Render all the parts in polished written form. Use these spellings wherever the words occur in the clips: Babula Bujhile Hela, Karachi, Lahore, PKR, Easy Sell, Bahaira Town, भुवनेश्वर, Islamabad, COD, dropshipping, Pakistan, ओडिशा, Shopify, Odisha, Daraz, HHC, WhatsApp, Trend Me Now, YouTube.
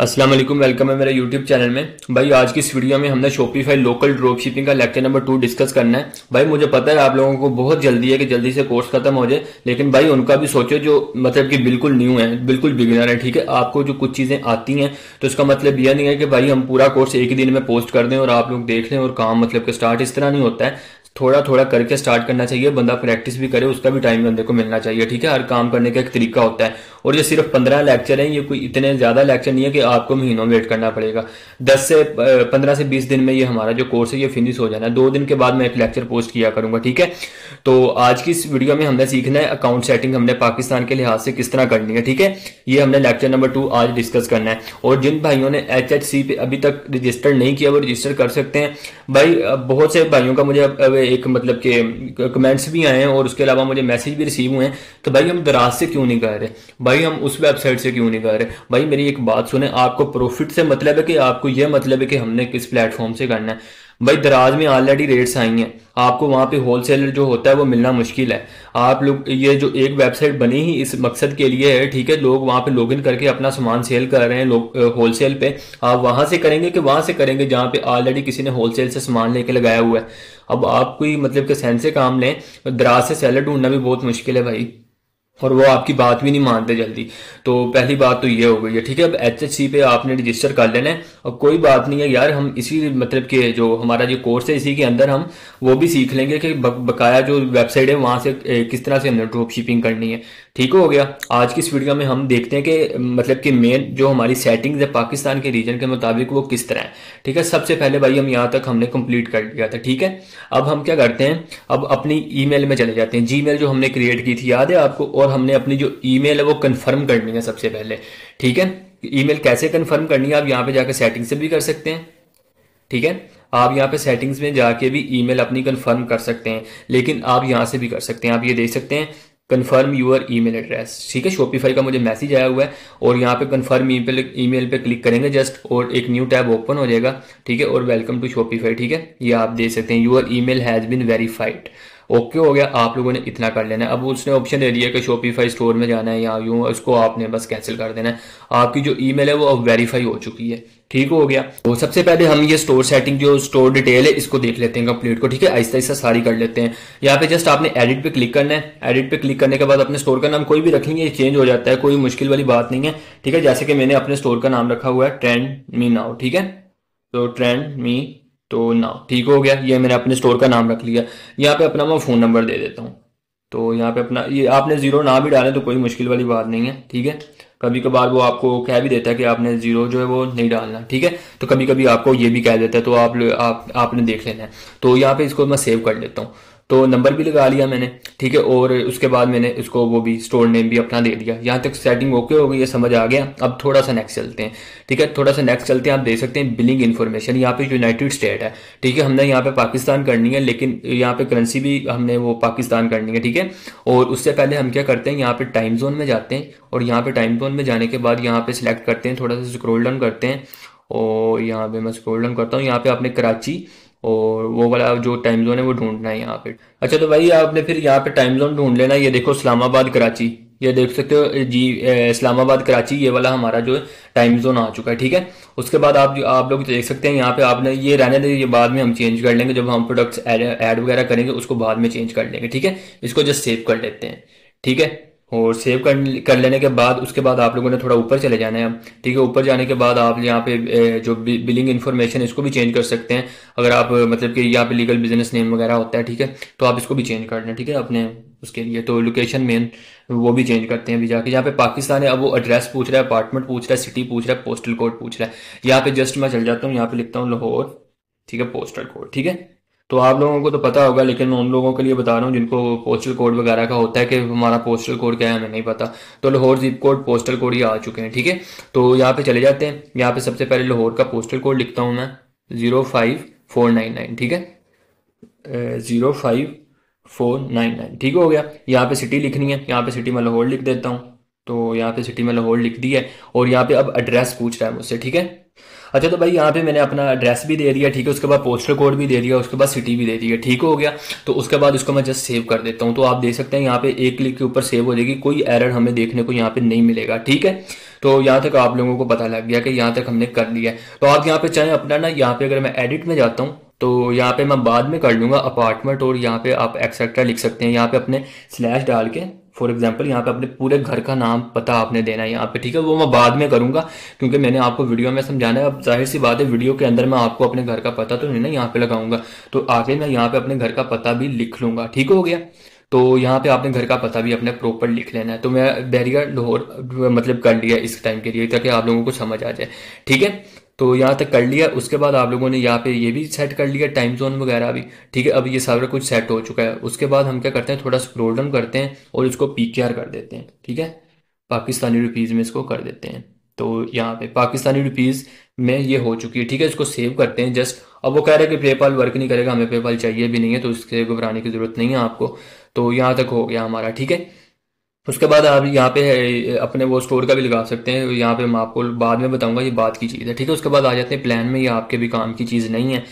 अस्सलाम वालेकुम, वेलकम है मेरे YouTube चैनल में। भाई आज की इस वीडियो में हमने Shopify लोकल ड्रॉप शिपिंग का लेक्चर नंबर 2 डिस्कस करना है। भाई मुझे पता है आप लोगों को बहुत जल्दी है कि जल्दी से कोर्स खत्म हो जाए, लेकिन भाई उनका भी सोचो जो मतलब कि बिल्कुल न्यू है, बिल्कुल बिगिनर है। ठीक है, आपको जो कुछ चीजें आती हैं तो उसका मतलब यह नहीं है कि भाई हम पूरा कोर्स एक ही दिन में पोस्ट कर दें और आप लोग देख लें और काम मतलब कि स्टार्ट। इस तरह नहीं होता है, थोड़ा थोड़ा करके स्टार्ट करना चाहिए, बंदा प्रैक्टिस भी करे, उसका भी टाइम बंदे को मिलना चाहिए। ठीक है, हर काम करने का एक तरीका होता है। और ये सिर्फ 15 लेक्चर हैं, ये कोई इतने ज्यादा लेक्चर नहीं है कि आपको महीनों वेट करना पड़ेगा। 10 से 15 से 20 दिन में ये हमारा जो कोर्स है ये फिनिश हो जाना है। 2 दिन के बाद मैं एक लेक्चर पोस्ट किया करूंगा। ठीक है, तो आज की इस वीडियो में हमने सीखना है अकाउंट सेटिंग हमने पाकिस्तान के लिहाज से किस तरह करनी है। ठीक है, ये हमने लेक्चर नंबर 2 आज डिस्कस करना है। और जिन भाइयों ने HHC पे अभी तक रजिस्टर नहीं किया वो रजिस्टर कर सकते हैं। भाई बहुत से भाइयों का मुझे एक मतलब के कमेंट्स भी आए हैं और उसके अलावा मुझे मैसेज भी रिसीव हुए हैं, तो भाई हम दराज से क्यों नहीं कर रहे, भाई हम उस वेबसाइट से क्यों नहीं कर रहे। भाई मेरी एक बात सुने, आपको प्रॉफिट से मतलब है कि आपको यह मतलब है कि हमने किस प्लेटफॉर्म से करना है। भाई दराज में ऑलरेडी रेट्स आई हैं, आपको वहां पे होलसेलर जो होता है वो मिलना मुश्किल है। आप लोग ये जो एक वेबसाइट बनी ही इस मकसद के लिए है। ठीक है, लोग वहां पे लॉगिन करके अपना सामान सेल कर रहे हैं लोग होलसेल पे। आप वहां से करेंगे कि वहां से करेंगे जहां पे ऑलरेडी किसी ने होलसेल से सामान लेके लगाया हुआ है। अब आप कोई मतलब के सेंस से काम लें, दराज से सेलर ढूंढना भी बहुत मुश्किल है भाई, और वो आपकी बात भी नहीं मानते जल्दी। तो पहली बात तो ये हो गई है। ठीक है, अब HHC पे आपने रजिस्टर कर लेना है और कोई बात नहीं है यार, हम इसी मतलब के जो हमारा जो कोर्स है इसी के अंदर हम वो भी सीख लेंगे कि बकाया जो वेबसाइट है वहां से किस तरह से हमने ड्रॉप शिपिंग करनी है। ठीक हो गया, आज की इस वीडियो में हम देखते हैं कि मतलब कि मेन जो हमारी सेटिंग्स है पाकिस्तान के रीजन के मुताबिक वो किस तरह है। ठीक है, सबसे पहले भाई हम यहाँ तक हमने कंप्लीट कर लिया था। ठीक है, अब हम क्या करते हैं, अब अपनी ईमेल में चले जाते हैं। जीमेल जो हमने क्रिएट की थी याद है आपको, और हमने अपनी जो ईमेल है वो कंफर्म करनी है सबसे पहले। ठीक है, ईमेल कैसे कंफर्म करनी है, आप यहाँ पे जाकर सेटिंग्स से भी कर सकते हैं। ठीक है, आप यहाँ पे सेटिंग्स में जाके भी ईमेल अपनी कंफर्म कर सकते हैं, लेकिन आप यहाँ से भी कर सकते हैं। आप ये देख सकते हैं कन्फर्म यूर ईमेल एड्रेस। ठीक है, Shopify का मुझे मैसेज आया हुआ है और यहाँ पे कन्फर्म ईमेल पे क्लिक करेंगे जस्ट, और एक न्यू टैब ओपन हो जाएगा। ठीक है, और वेलकम टू Shopify। ठीक है, ये आप देख सकते हैं your email has been verified. Okay हो गया, आप लोगों ने इतना कर लेना है। अब उसने ऑप्शन दे दिया कि Shopify स्टोर में जाना है या यूं, उसको आपने बस कैंसिल कर देना है। आपकी जो ईमेल है वो अब वेरीफाई हो चुकी है। ठीक हो गया, तो सबसे पहले हम ये स्टोर सेटिंग जो स्टोर डिटेल है इसको देख लेते हैं कंप्लीट को। ठीक है, आहिस्ता आहिस्ता सारी कर लेते हैं। यहाँ पे जस्ट आपने एडिट पे क्लिक करना है। एडिट पे क्लिक करने के बाद अपने स्टोर का नाम कोई भी रख लेंगे, चेंज हो जाता है, कोई मुश्किल वाली बात नहीं है। ठीक है, जैसे कि मैंने अपने स्टोर का नाम रखा हुआ है ट्रेंड मी नाउ। ठीक है, तो ट्रेंड मी तो ना, ठीक हो गया, ये मैंने अपने स्टोर का नाम रख लिया। यहाँ पे अपना मैं फ़ोन नंबर दे देता हूँ, तो यहाँ पे अपना ये आपने 0 ना भी डालें तो कोई मुश्किल वाली बात नहीं है। ठीक है, कभी कभार वो आपको कह भी देता है कि आपने 0 जो है वो नहीं डालना। ठीक है, तो कभी कभी आपको ये भी कह देता है, तो आपने देख लेना है। तो यहाँ पे इसको मैं सेव कर लेता हूँ, तो नंबर भी लगा लिया मैंने। ठीक है, और उसके बाद मैंने इसको वो भी स्टोर नेम भी अपना दे दिया। यहाँ तक सेटिंग ओके हो गई है, समझ आ गया। अब थोड़ा सा नेक्स्ट चलते हैं। ठीक है, थोड़ा सा नेक्स्ट चलते हैं। आप देख सकते हैं बिलिंग इन्फॉर्मेशन, यहाँ पे यूनाइटेड स्टेट है। ठीक है, हमने यहाँ पे पाकिस्तान करनी है, लेकिन यहाँ पे करेंसी भी हमने वो पाकिस्तान करनी है। ठीक है, और उससे पहले हम क्या करते हैं, यहाँ पे टाइम जोन में जाते हैं, और यहाँ पे टाइम जोन में जाने के बाद यहाँ पे सिलेक्ट करते हैं, थोड़ा सा स्क्रॉल डाउन करते हैं, और यहाँ पे मैं स्क्रॉल डाउन करता हूँ। यहाँ पे आपने कराची और वो वाला जो टाइम जोन है वो ढूंढना है यहाँ पे। अच्छा, तो भाई आपने फिर यहाँ पे टाइम जोन ढूंढ लेना। ये देखो इस्लामाबाद कराची, ये देख सकते हो जी, इस्लामाबाद कराची ये वाला हमारा जो है टाइम जोन आ चुका है। ठीक है, उसके बाद आप लोग देख सकते हैं यहाँ पे आपने ये रहने दें, ये बाद में हम चेंज कर लेंगे जब हम प्रोडक्ट्स ऐड वगैरह करेंगे, उसको बाद में चेंज कर लेंगे। ठीक है, इसको जस्ट सेव कर लेते हैं। ठीक है, और सेव कर लेने के बाद उसके बाद आप लोगों ने थोड़ा ऊपर चले जाना है अब। ठीक है, ऊपर जाने के बाद आप यहाँ पे जो बिलिंग इन्फॉर्मेशन इसको भी चेंज कर सकते हैं। अगर आप मतलब कि यहाँ पे लीगल बिजनेस नेम वगैरह होता है, ठीक है, तो आप इसको भी चेंज कर लें। ठीक है, अपने उसके लिए तो लोकेशन मेन वो भी चेंज करते हैं अभी जाके। यहाँ पे पाकिस्तान है, अब वो एड्रेस पूछ रहा है, अपार्टमेंट पूछ रहा है, सिटी पूछ रहा है, पोस्टल कोड पूछ रहा है। यहाँ पे जस्ट मैं चल जाता हूँ, यहाँ पे लिखता हूँ लाहौर। ठीक है, पोस्टल कोड। ठीक है, तो आप लोगों को तो पता होगा, लेकिन मैं उन लोगों के लिए बता रहा हूँ जिनको पोस्टल कोड वगैरह का होता है कि हमारा पोस्टल कोड क्या है हमें नहीं पता। तो Lahore zip code, postal code ये आ चुके हैं। ठीक है, तो यहाँ पे चले जाते हैं। यहाँ पे सबसे पहले लाहौर का पोस्टल कोड लिखता हूँ मैं 05499। ठीक है, 05499। ठीक हो गया, यहाँ पे सिटी लिखनी है, यहाँ पे सिटी में लाहौर लिख देता हूँ। तो यहाँ पे सिटी में लाहौर लिख दी है, और यहाँ पे अब एड्रेस पूछ रहा है मुझसे। ठीक है, अच्छा तो भाई यहाँ पे मैंने अपना एड्रेस भी दे दिया, ठीक है, उसके बाद पोस्टल कोड भी दे दिया, उसके बाद सिटी भी दे दिया, ठीक हो गया। तो उसके बाद उसको मैं जस्ट सेव कर देता हूँ। तो आप देख सकते हैं यहाँ पे एक क्लिक के ऊपर सेव हो जाएगी, कोई एरर हमें देखने को यहाँ पे नहीं मिलेगा, ठीक है। तो यहाँ तक आप लोगों को पता लग गया कि यहाँ तक हमने कर लिया है। तो आप यहाँ पे चाहें अपना ना, यहाँ पे अगर मैं एडिट में जाता हूँ तो यहाँ पे मैं बाद में कर लूँगा अपार्टमेंट, और यहाँ पे आप एक्सेट्रा लिख सकते हैं। यहाँ पे अपने स्लैश डाल के फॉर एग्जाम्पल यहाँ पे अपने पूरे घर का नाम पता आपने देना है यहाँ पे, ठीक है। वो मैं बाद में करूँगा क्योंकि मैंने आपको वीडियो में समझाना है। अब जाहिर सी बात है वीडियो के अंदर मैं आपको अपने घर का पता तो नहीं ना यहाँ पे लगाऊंगा, तो आगे मैं यहाँ पे अपने घर का पता भी लिख लूँगा, ठीक हो गया। तो यहाँ पे आपने घर का पता भी अपने प्रॉपर लिख लेना है। तो मैं बहरिया लाहौर मतलब कर लिया इस टाइम के लिए ताकि आप लोगों को समझ आ जाए, ठीक है। तो यहाँ तक कर लिया। उसके बाद आप लोगों ने यहाँ पे ये भी सेट कर लिया, टाइम जोन वगैरह भी, ठीक है। अब ये सारा कुछ सेट हो चुका है। उसके बाद हम क्या करते हैं, थोड़ा स्क्रॉल डाउन करते हैं और इसको PKR कर देते हैं, ठीक है, पाकिस्तानी रुपीज़ में इसको कर देते हैं। तो यहाँ पे पाकिस्तानी रुपीज़ में ये हो चुकी है, ठीक है। इसको सेव करते हैं जस्ट। अब वो कह रहे हैं कि पेपाल वर्क नहीं करेगा, हमें पेपाल चाहिए भी नहीं है, तो उसके घबराने की ज़रूरत नहीं है आपको। तो यहाँ तक हो गया हमारा, ठीक है। उसके बाद आप यहाँ पे अपने वो स्टोर का भी लगा सकते हैं, यहाँ पे मैं आपको बाद में बताऊंगा, ये बात की चीज़ है, ठीक है। उसके बाद आ जाते हैं प्लान में, ये आपके भी काम की चीज़ नहीं है।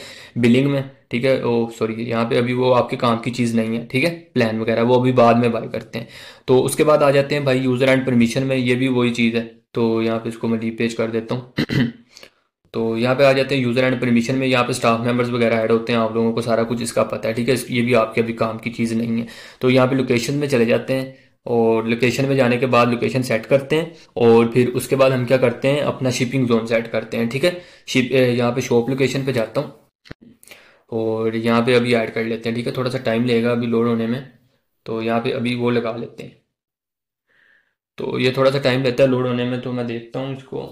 बिलिंग में, ठीक है, ओ सॉरी यहाँ पे अभी वो आपके काम की चीज़ नहीं है, ठीक है। प्लान वगैरह वो अभी बाद में बाय करते हैं। तो उसके बाद आ जाते हैं भाई यूज़र एंड परमिशन में, ये भी वही चीज़ है। तो यहाँ पे इसको मैं रीपेज कर देता हूँ। तो यहाँ पे आ जाते हैं यूज़र एंड परमिशन में, यहाँ पे स्टाफ मेंबर्स वगैरह ऐड होते हैं, आप लोगों को सारा कुछ इसका पता है, ठीक है। ये भी आपके अभी काम की चीज़ नहीं है। तो यहाँ पे लोकेशन में चले जाते हैं, और लोकेशन में जाने के बाद लोकेशन सेट करते हैं, और फिर उसके बाद हम क्या करते हैं, अपना शिपिंग जोन सेट करते हैं, ठीक है। यहाँ पे शॉप लोकेशन पे जाता हूँ और यहाँ पे अभी ऐड कर लेते हैं, ठीक है। थोड़ा सा टाइम लगेगा अभी लोड होने में, तो यहाँ पे अभी वो लगा लेते हैं। तो ये थोड़ा सा टाइम लेता है लोड होने में, तो मैं देखता हूँ इसको।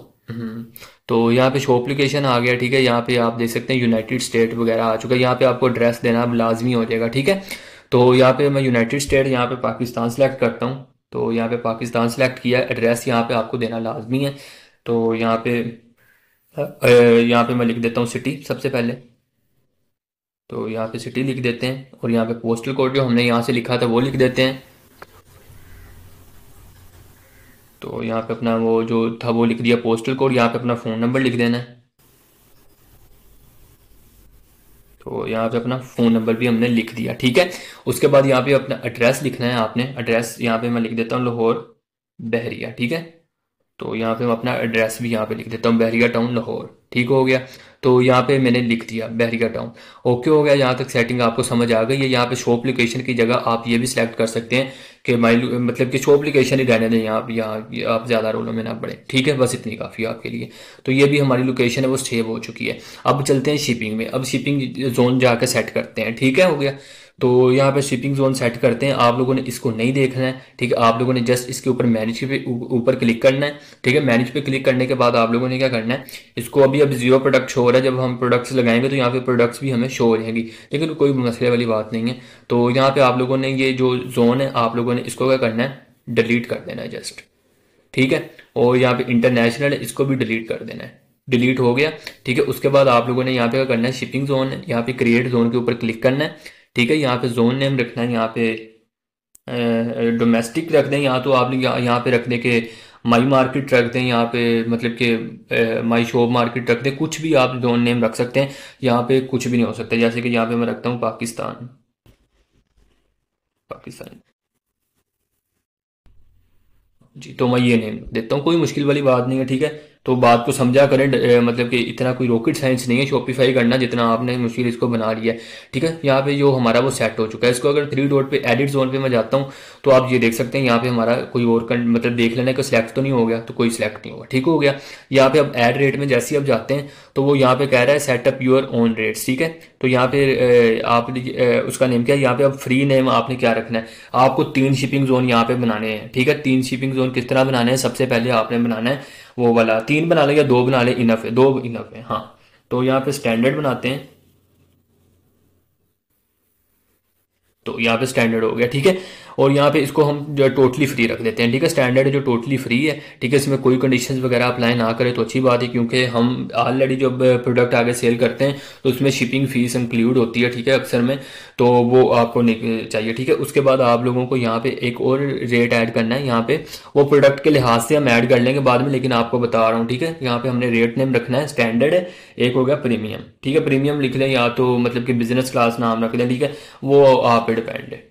तो यहाँ पे शॉप लोकेशन आ गया, ठीक है। यहाँ पे आप देख सकते हैं यूनाइटेड स्टेट वगैरह आ चुका है। यहाँ पे आपको एड्रेस देना अब लाजमी हो जाएगा, ठीक है। तो यहाँ पे मैं यूनाइटेड स्टेट, यहाँ पे पाकिस्तान सेलेक्ट करता हूँ। तो यहाँ पे पाकिस्तान सेलेक्ट किया, एड्रेस यहाँ पे आपको देना लाजमी है। तो यहाँ पे मैं लिख देता हूँ सिटी सबसे पहले, तो यहाँ पे सिटी लिख देते हैं, और यहाँ पे पोस्टल कोड जो हमने यहाँ से लिखा था वो लिख देते हैं। तो यहाँ पे अपना वो जो था वो लिख दिया पोस्टल कोड, यहाँ पे अपना फ़ोन नंबर लिख देना है। तो यहाँ पे अपना फ़ोन नंबर भी हमने लिख दिया, ठीक है। उसके बाद यहाँ पे अपना एड्रेस लिखना है आपने। एड्रेस यहाँ पे मैं लिख देता हूँ लाहौर बहरिया, ठीक है। तो यहाँ पे मैं अपना एड्रेस भी यहाँ पे लिख देता हूँ, बहरिया टाउन लाहौर, ठीक हो गया। तो यहाँ पे मैंने लिख दिया बहरिया टाउन, ओके हो गया। यहाँ तक सेटिंग आपको समझ आ गई है। यहाँ पे शॉप लोकेशन की जगह आप ये भी सिलेक्ट कर सकते हैं कि मतलब कि शॉप लोकेशन ही रहने दें, आप ज़्यादा रोलों में ना पड़े, ठीक है। बस इतनी काफ़ी है आपके लिए। तो ये भी हमारी लोकेशन है वो सेव हो चुकी है। अब चलते हैं शिपिंग में। अब शिपिंग जोन जाकर सेट करते हैं, ठीक है, हो गया। तो यहाँ पे शिपिंग जोन सेट करते हैं। आप लोगों ने इसको नहीं देखना है, ठीक है। आप लोगों ने जस्ट इसके ऊपर मैनेज पे ऊपर क्लिक करना है, ठीक है। मैनेज पे क्लिक करने के बाद आप लोगों ने क्या करना है, इसको अभी जीरो प्रोडक्ट शो हो रहा है। जब हम प्रोडक्ट्स लगाएंगे तो यहाँ पे प्रोडक्ट्स भी हमें शो हो जाएंगी, लेकिन कोई मसले वाली बात नहीं है। तो यहाँ पे आप लोगों ने ये जो जोन है आप लोगों ने इसको क्या करना है, डिलीट कर देना है जस्ट, ठीक है। और यहाँ पे इंटरनेशनल है, इसको भी डिलीट कर देना है। डिलीट हो गया, ठीक है। उसके बाद आप लोगों ने यहाँ पे क्या करना है, शिपिंग जोन है, यहाँ पे क्रिएट जोन के ऊपर क्लिक करना है, ठीक है। यहाँ पे जोन नेम रखना है, यहाँ पे डोमेस्टिक रख दें, यहाँ तो आप यहाँ पे रख दें कि माई मार्केट रख दें, यहाँ पे मतलब कि माई शॉप मार्केट रख दें, कुछ भी आप जोन नेम रख सकते हैं। यहाँ पे कुछ भी नहीं हो सकता, जैसे कि यहाँ पे मैं रखता हूँ पाकिस्तान जी, तो मैं ये नेम देता हूँ, कोई मुश्किल वाली बात नहीं है, ठीक है। तो बात को समझा करें, मतलब कि इतना कोई रॉकेट साइंस नहीं है शॉपिफाई करना, जितना आपने मुश्किल इसको बना लिया है, ठीक है। यहाँ पे जो हमारा वो सेट हो चुका है। इसको अगर 3 डॉट पे एडिट जोन पे मैं जाता हूँ तो आप ये देख सकते हैं यहाँ पे हमारा कोई और मतलब देख लेना कि सिलेक्ट तो नहीं हो गया, तो कोई सिलेक्ट नहीं होगा, ठीक हो गया। यहाँ पे अब एड रेट में जैसे ही आप जाते हैं तो वो यहाँ पे कह रहा है सेटअप योर ओन रेट्स, ठीक है। तो यहाँ पे आप उसका नेम क्या है, यहाँ पे अब फ्री नेम आपने क्या रखना है, आपको 3 शिपिंग जोन यहाँ पे बनाने हैं, ठीक है। 3 शिपिंग जोन किस तरह बनाने हैं, सबसे पहले आपने बनाना है वो वाला, 3 बना ले या 2 बना ले, इनफ है 2 इनफ है, हाँ। तो यहाँ पे स्टैंडर्ड बनाते हैं, तो यहाँ पे स्टैंडर्ड हो गया, ठीक है। और यहाँ पे इसको हम जो है टोटली फ्री रख देते हैं। ठीक है, स्टैंडर्ड है जो टोटली फ्री है। ठीक है, इसमें कोई कंडीशंस वगैरह अप्लाई ना करें तो अच्छी बात है, क्योंकि हम ऑलरेडी जब प्रोडक्ट आगे सेल करते हैं तो उसमें शिपिंग फीस इंक्लूड होती है। ठीक है, अक्सर में तो वो आपको नहीं चाहिए। ठीक है, उसके बाद आप लोगों को यहाँ पे एक और रेट ऐड करना है। यहाँ पे वो प्रोडक्ट के लिहाज से हम ऐड कर लेंगे बाद में, लेकिन आपको बता रहा हूँ। ठीक है, यहाँ पे हमने रेट नेम रखना है, स्टैंडर्ड है, एक हो गया प्रीमियम। ठीक है, प्रीमियम लिख लें या तो मतलब कि बिजनेस क्लास नाम रख लें। ठीक है, वो आप पे डिपेंड है।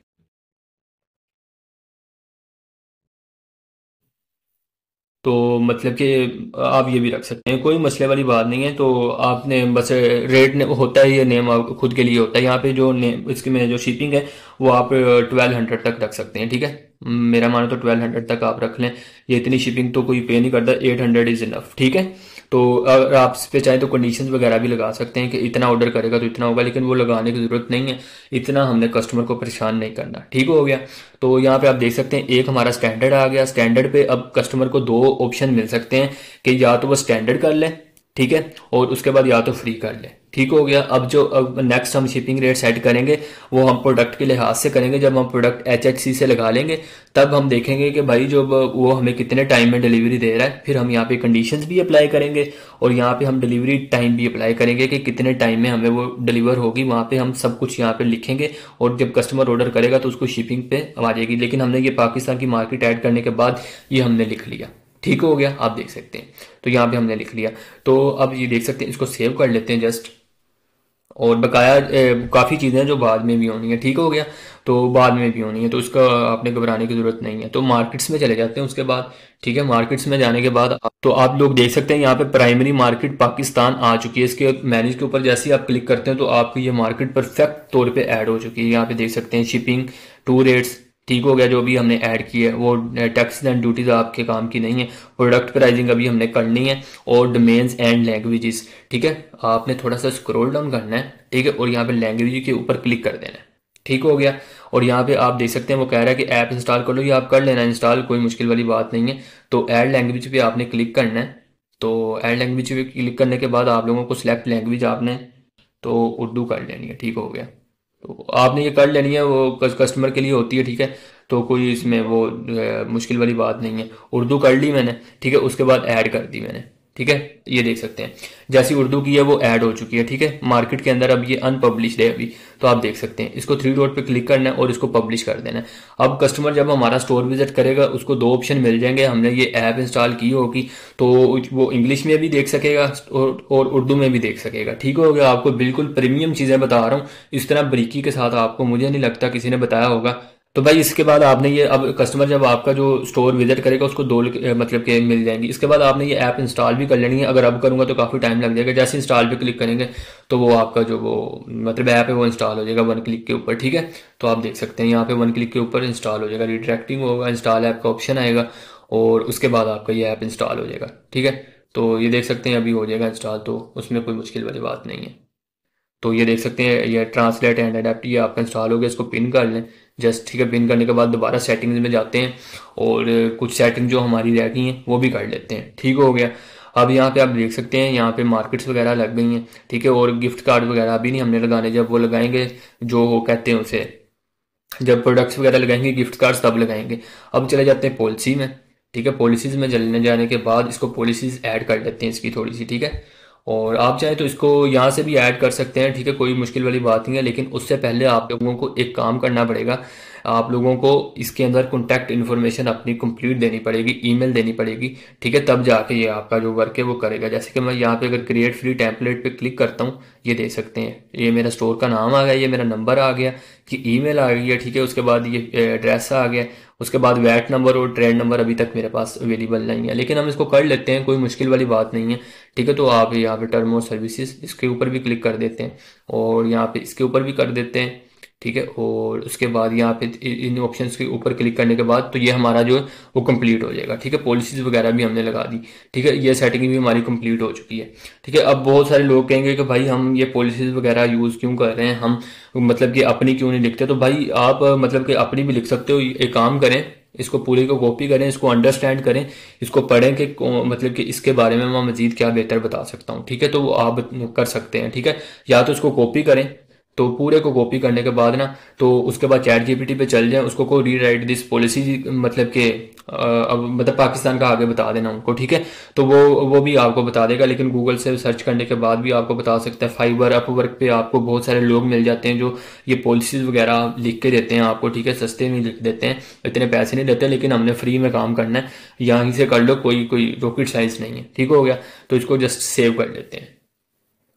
तो मतलब कि आप ये भी रख सकते हैं, कोई मसले वाली बात नहीं है। तो आपने बस रेट होता है, ये नेम आप खुद के लिए होता है। यहाँ पे जो नेम इसकी में जो शिपिंग है वो आप 1200 तक रख सकते हैं। ठीक है, मेरा मानो तो 1200 तक आप रख लें। ये इतनी शिपिंग तो कोई पे नहीं करता, 800 इज इनफ। ठीक है, तो अगर आप इस पर चाहें तो कंडीशंस वगैरह भी लगा सकते हैं कि इतना ऑर्डर करेगा तो इतना होगा, लेकिन वो लगाने की ज़रूरत नहीं है, इतना हमने कस्टमर को परेशान नहीं करना। ठीक हो गया, तो यहाँ पे आप देख सकते हैं एक हमारा स्टैंडर्ड आ गया। स्टैंडर्ड पे अब कस्टमर को दो ऑप्शन मिल सकते हैं कि या तो वो स्टैंडर्ड कर ले, ठीक है, और उसके बाद या तो फ्री कर ले। ठीक हो गया, अब नेक्स्ट हम शिपिंग रेट सेट करेंगे, वो हम प्रोडक्ट के लिहाज से करेंगे। जब हम प्रोडक्ट HHC से लगा लेंगे तब हम देखेंगे कि भाई जो वो हमें कितने टाइम में डिलीवरी दे रहा है। फिर हम यहाँ पे कंडीशंस भी अप्लाई करेंगे और यहाँ पे हम डिलीवरी टाइम भी अप्लाई करेंगे कि कितने टाइम में हमें वो डिलीवर होगी। वहाँ पे हम सब कुछ यहाँ पे लिखेंगे और जब कस्टमर ऑर्डर करेगा तो उसको शिपिंग पे आ जाएगी। लेकिन हमने ये पाकिस्तान की मार्केट ऐड करने के बाद ये हमने लिख लिया। ठीक हो गया, आप देख सकते हैं, तो यहाँ पे हमने लिख लिया। तो अब ये देख सकते हैं, इसको सेव कर लेते हैं जस्ट, और बकाया काफ़ी चीज़ें जो बाद में भी होनी है। ठीक हो गया, तो बाद में भी होनी है, तो उसका आपने घबराने की ज़रूरत नहीं है। तो मार्केट्स में चले जाते हैं उसके बाद। ठीक है, मार्केट्स में जाने के बाद तो आप लोग देख सकते हैं यहाँ पे प्राइमरी मार्केट पाकिस्तान आ चुकी है। इसके मैनेज के ऊपर जैसे ही आप क्लिक करते हैं तो आपकी ये मार्केट परफेक्ट तौर पर ऐड हो चुकी है। यहाँ पे देख सकते हैं शिपिंग, टू रेट्स। ठीक हो गया, जो भी हमने ऐड किया है वो टैक्सेस एंड ड्यूटीज आपके काम की नहीं है। प्रोडक्ट प्राइसिंग अभी हमने करनी है, और डोमेन्स एंड लैंग्वेजेस। ठीक है, आपने थोड़ा सा स्क्रॉल डाउन करना है। ठीक है, और यहाँ पे लैंग्वेज के ऊपर क्लिक कर देना है। ठीक हो गया, और यहाँ पे आप देख सकते हैं वो कह रहा है कि ऐप इंस्टॉल कर लो, ये आप कर लेना इंस्टॉल, कोई मुश्किल वाली बात नहीं है। तो ऐड लैंग्वेज पे आपने क्लिक करना है। तो ऐड लैंग्वेज पे क्लिक करने के बाद आप लोगों को सिलेक्ट लैंग्वेज आपने तो उर्दू कर लेनी है। ठीक हो गया, तो आपने ये कर लेनी है, वो कस्टमर के लिए होती है। ठीक है, तो कोई इसमें वो मुश्किल वाली बात नहीं है। उर्दू कर ली मैंने, ठीक है, उसके बाद ऐड कर दी मैंने। ठीक है, ये देख सकते हैं जैसी उर्दू की है वो ऐड हो चुकी है। ठीक है, मार्केट के अंदर अब ये अनपब्लिश्ड है अभी, तो आप देख सकते हैं। इसको 3 डॉट पे क्लिक करना है और इसको पब्लिश कर देना है। अब कस्टमर जब हमारा स्टोर विजिट करेगा उसको 2 ऑप्शन मिल जाएंगे, हमने ये ऐप इंस्टॉल की होगी, तो वो इंग्लिश में भी देख सकेगा और उर्दू में भी देख सकेगा। ठीक हो गया, आपको बिल्कुल प्रीमियम चीज़ें बता रहा हूँ, इस तरह बारीकी के साथ आपको मुझे नहीं लगता किसी ने बताया होगा। तो भाई इसके बाद आपने ये, अब कस्टमर जब आपका जो स्टोर विजिट करेगा उसको 2 मतलब के मिल जाएंगी। इसके बाद आपने ये ऐप इंस्टॉल भी कर लेनी है। अगर अब करूँगा तो काफ़ी टाइम लग जाएगा। जैसे इंस्टॉल पे क्लिक करेंगे तो वो आपका जो वो मतलब ऐप है वो इंस्टॉल हो जाएगा 1 क्लिक के ऊपर। ठीक है, तो आप देख सकते हैं यहाँ पे 1 क्लिक के ऊपर इंस्टॉल हो जाएगा, रिडायरेक्टिंग होगा, इंस्टॉल ऐप का ऑप्शन आएगा और उसके बाद आपका ये ऐप इंस्टॉल हो जाएगा। ठीक है, तो ये देख सकते हैं अभी हो जाएगा इंस्टॉल, तो उसमें कोई मुश्किल वाली बात नहीं है। तो ये देख सकते हैं ये ट्रांसलेट एंड अडेप्ट ये आपका इंस्टॉल हो गया, इसको पिन कर लें जस्ट। ठीक है, पिन करने के बाद दोबारा सेटिंग्स में जाते हैं और कुछ सेटिंग जो हमारी रह गई हैं वो भी कर लेते हैं। ठीक हो गया, अब यहाँ पे आप देख सकते हैं यहाँ पे मार्केट्स वगैरह लग गई हैं। ठीक है, और गिफ्ट कार्ड वगैरह भी नहीं हमने लगाने, जब वो लगाएंगे जो कहते हैं उसे, जब प्रोडक्ट्स वगैरह लगाएंगे गिफ्ट कार्ड तब लगाएंगे। अब चले जाते हैं पॉलिसी में। ठीक है, पॉलिसीज़ में चलने जाने के बाद इसको पॉलिसीज़ ऐड कर लेते हैं इसकी थोड़ी सी। ठीक है, और आप चाहें तो इसको यहाँ से भी ऐड कर सकते हैं। ठीक है, कोई मुश्किल वाली बात नहीं है, लेकिन उससे पहले आप लोगों को एक काम करना पड़ेगा, आप लोगों को इसके अंदर कॉन्टैक्ट इन्फॉर्मेशन अपनी कंप्लीट देनी पड़ेगी, ईमेल देनी पड़ेगी। ठीक है, तब जाके ये आपका जो वर्क है वो करेगा। जैसे कि मैं यहाँ पे अगर क्रिएट फ्री टेम्पलेट पे क्लिक करता हूँ, ये देख सकते हैं ये मेरा स्टोर का नाम आ गया, ये मेरा नंबर आ गया कि ईमेल आ गई है। ठीक है, उसके बाद ये एड्रेस आ गया, उसके बाद वैट नंबर और ट्रेड नंबर अभी तक मेरे पास अवेलेबल नहीं है, लेकिन हम इसको कर लेते हैं, कोई मुश्किल वाली बात नहीं है। ठीक है, तो आप यहाँ पे टर्म और सर्विसेज इसके ऊपर भी क्लिक कर देते हैं और यहाँ पे इसके ऊपर भी कर देते हैं। ठीक है, और उसके बाद यहाँ पे इन ऑप्शंस के ऊपर क्लिक करने के बाद तो ये हमारा जो है वो कंप्लीट हो जाएगा। ठीक है, पॉलिसीज़ वगैरह भी हमने लगा दी। ठीक है, ये सेटिंग भी हमारी कंप्लीट हो चुकी है। ठीक है, अब बहुत सारे लोग कहेंगे कि भाई हम ये पॉलिसीज़ वगैरह यूज़ क्यों कर रहे हैं, हम मतलब कि अपनी क्यों नहीं लिखते। तो भाई आप मतलब कि अपनी भी लिख सकते हो। एक काम करें, इसको पूरे को कॉपी करें, इसको अंडरस्टैंड करें, इसको पढ़ें कि मतलब कि इसके बारे में मैं मजीद क्या बेहतर बता सकता हूँ। ठीक है, तो वो आप कर सकते हैं। ठीक है, या तो इसको कॉपी करें, तो पूरे को कॉपी करने के बाद ना, तो उसके बाद चैट जीपीटी पे चल जाए, उसको को रीराइट दिस पॉलिसी, मतलब के अब मतलब पाकिस्तान का आगे बता देना उनको, ठीक है। तो वो भी आपको बता देगा, लेकिन गूगल से सर्च करने के बाद भी आपको बता सकता है। फाइबर, अपवर्क पे आपको बहुत सारे लोग मिल जाते हैं जो ये पॉलिसीज वगैरह लिख के देते हैं आपको, ठीक है, सस्ते में लिख देते हैं, इतने पैसे नहीं देते, लेकिन हमने फ्री में काम करना है, यहीं से कर लो, कोई रॉकेट साइंस नहीं है, ठीक हो गया। तो इसको जस्ट सेव कर लेते हैं।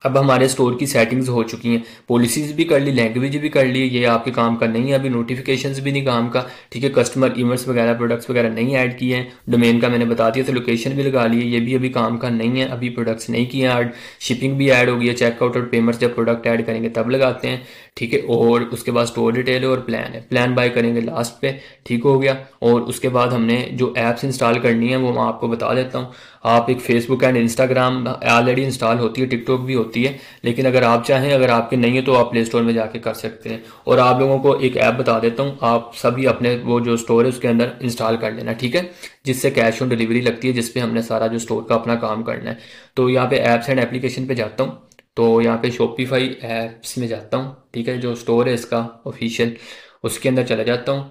अब हमारे स्टोर की सेटिंग्स हो चुकी हैं, पॉलिसीज़ भी कर ली, लैंग्वेज भी कर ली, ये आपके काम का नहीं है, अभी नोटिफिकेशंस भी नहीं काम का, ठीक है। कस्टमर ईमेल्स वगैरह, प्रोडक्ट्स वगैरह नहीं ऐड किए हैं, डोमेन का मैंने बता दिया था, लोकेशन भी लगा ली है, ये भी अभी काम का नहीं है, अभी प्रोडक्ट्स नहीं किए हैं ऐड, शिपिंग भी ऐड होगी है, चेकआउट और पेमेंट्स जब प्रोडक्ट ऐड करेंगे तब लगाते हैं, ठीक है। और उसके बाद स्टोर डिटेल और प्लान है, प्लान बाय करेंगे लास्ट पे, ठीक हो गया। और उसके बाद हमने जो ऐप्स इंस्टॉल करनी है वो मैं आपको बता देता हूँ। आप एक Facebook and Instagram already install होती है, टिकटॉक भी होती है, लेकिन अगर आप चाहें, अगर आपके नहीं है तो आप प्ले स्टोर में जाके कर सकते हैं। और आप लोगों को एक ऐप बता देता हूँ, आप सभी अपने वो जो स्टोर है उसके अंदर इंस्टॉल कर लेना, ठीक है, जिससे कैश ऑन डिलीवरी लगती है, जिसपे हमने सारा जो स्टोर का अपना काम करना है। तो यहाँ पे ऐप्स एंड एप्लीकेशन पे जाता हूँ, तो यहाँ पे शॉपिफाई ऐप्स में जाता हूँ, ठीक है, जो स्टोर है इसका ऑफिशियल, उसके अंदर चला जाता हूँ।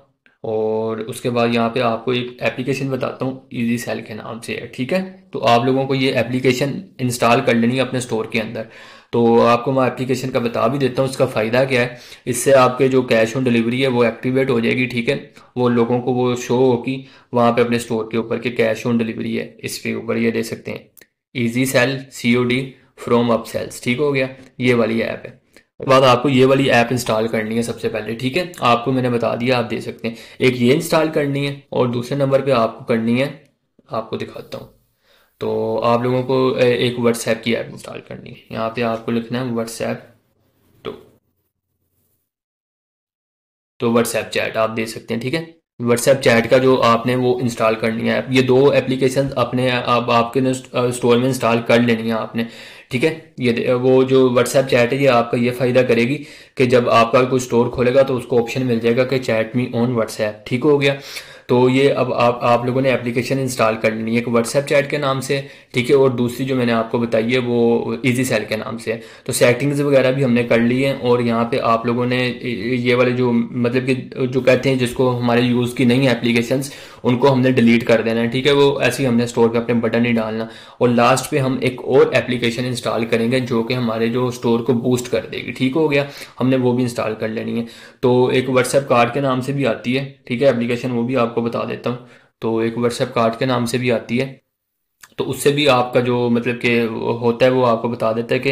और उसके बाद यहाँ पे आपको एक एप्लीकेशन बताता हूँ, इजी सेल के नाम से है, ठीक है। तो आप लोगों को ये एप्लीकेशन इंस्टॉल कर लेनी है अपने स्टोर के अंदर। तो आपको मैं एप्लीकेशन का बता भी देता हूँ, इसका फ़ायदा क्या है। इससे आपके जो कैश ऑन डिलीवरी है वो एक्टिवेट हो जाएगी, ठीक है, वो लोगों को वो शो होगी वहाँ पे अपने स्टोर के ऊपर कि कैश ऑन डिलीवरी है, इसके ऊपर ये दे सकते हैं। Easy sell COD from up sales, ठीक हो गया, ये वाली ऐप है। बाद आपको ये वाली ऐप इंस्टॉल करनी है सबसे पहले, ठीक है, आपको मैंने बता दिया, आप दे सकते हैं। एक ये इंस्टॉल करनी है और दूसरे नंबर पे आपको करनी है, आपको दिखाता हूँ। तो आप लोगों को एक WhatsApp की ऐप इंस्टॉल करनी है, यहाँ पे आपको लिखना है WhatsApp, तो WhatsApp चैट आप दे सकते हैं, ठीक है। WhatsApp चैट का जो आपने वो इंस्टॉल करनी है, ये दो एप्लीकेशन अपने आप आपके स्टोर में इंस्टॉल कर लेनी है आपने, ठीक है। ये वो जो WhatsApp चैट है ये आपका ये फ़ायदा करेगी कि जब आपका कोई स्टोर खोलेगा तो उसको ऑप्शन मिल जाएगा कि चैट मी ऑन WhatsApp, ठीक हो गया। तो ये अब आप लोगों ने एप्लीकेशन इंस्टॉल कर लेनी है, एक WhatsApp चैट के नाम से, ठीक है, और दूसरी जो मैंने आपको बताई है वो इजी सेल के नाम से है। तो सेटिंग्स वगैरह भी हमने कर ली है, और यहाँ पे आप लोगों ने ये वाले जो मतलब कि जो कहते हैं जिसको हमारे यूज़ की नहीं है एप्लीकेशंस, उनको हमने डिलीट कर देना है, ठीक है, वो ऐसे ही हमने स्टोर पर अपने बटन नहीं डालना। और लास्ट पे हम एक और एप्लीकेशन इंस्टॉल करेंगे जो कि हमारे जो स्टोर को बूस्ट कर देगी, ठीक हो गया, हमने वो भी इंस्टॉल कर लेनी है। तो एक WhatsApp कार्ड के नाम से भी आती है, ठीक है, एप्लीकेशन, वो भी आपको बता देता हूँ। तो एक WhatsApp कार्ड के नाम से भी आती है, तो उससे भी आपका जो मतलब के होता है वो आपको बता देता है कि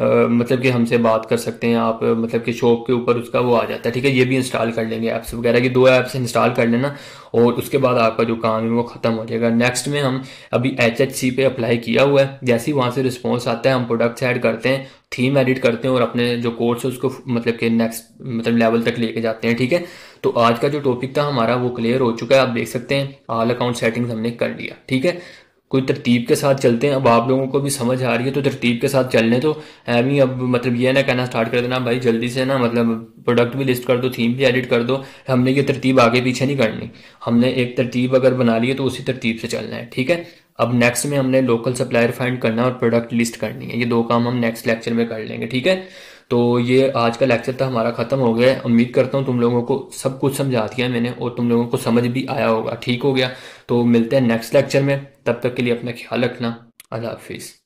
मतलब कि हमसे बात कर सकते हैं आप, मतलब कि शॉप के ऊपर उसका वो आ जाता है, ठीक है। ये भी इंस्टॉल कर लेंगे ऐप्स वगैरह की, दो ऐप्स इंस्टॉल कर लेना, और उसके बाद आपका जो काम है वो ख़त्म हो जाएगा। नेक्स्ट में हम अभी HHC पे अप्लाई किया हुआ है, जैसे ही वहाँ से रिस्पॉन्स आता है हम प्रोडक्ट्स ऐड करते हैं, थीम एडिट करते हैं, और अपने जो कोर्स है उसको मतलब कि नेक्स्ट मतलब लेवल तक लेके जाते हैं, ठीक है। तो आज का जो टॉपिक था हमारा वो क्लियर हो चुका है, आप देख सकते हैं ऑल अकाउंट सेटिंग्स हमने कर लिया, ठीक है। कोई तरतीब के साथ चलते हैं, अब आप लोगों को भी समझ आ रही है तो तरतीब के साथ चलने, तो एम ही अब मतलब ये ना कहना स्टार्ट कर देना भाई जल्दी से ना, मतलब प्रोडक्ट भी लिस्ट कर दो, थीम भी एडिट कर दो, हमने ये तरतीब आगे पीछे नहीं करनी, हमने एक तरतीब अगर बना ली है तो उसी तरतीब से चलना है, ठीक है। अब नेक्स्ट में हमने लोकल सप्लायर फाइंड करना और प्रोडक्ट लिस्ट करनी है, ये दो काम हम नेक्स्ट लेक्चर में कर लेंगे, ठीक है। तो ये आज का लेक्चर था हमारा ख़त्म हो गया है, उम्मीद करता हूँ तुम लोगों को सब कुछ समझा दिया मैंने और तुम लोगों को समझ भी आया होगा, ठीक हो गया। तो मिलते हैं नेक्स्ट लेक्चर में, तब तक के लिए अपना ख्याल रखना, अल्लाह हाफिज़।